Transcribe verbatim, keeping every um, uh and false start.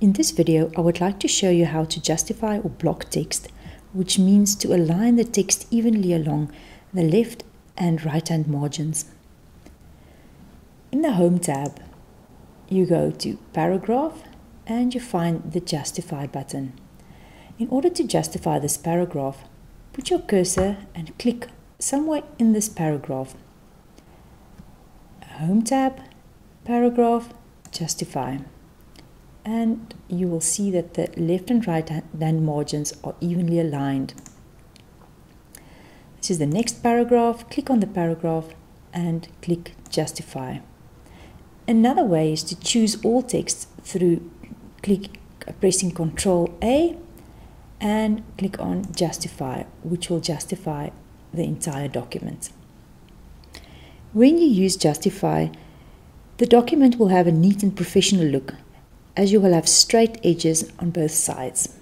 In this video, I would like to show you how to justify or block text, which means to align the text evenly along the left and right hand margins. In the Home tab, you go to Paragraph and you find the Justify button. In order to justify this paragraph, put your cursor and click somewhere in this paragraph. Home tab, Paragraph, Justify. And you will see that the left and right hand margins are evenly aligned. This is the next paragraph. Click on the paragraph and click Justify. Another way is to choose all text through click, pressing control A and click on Justify, which will justify the entire document. When you use Justify, the document will have a neat and professional look, as you will have straight edges on both sides.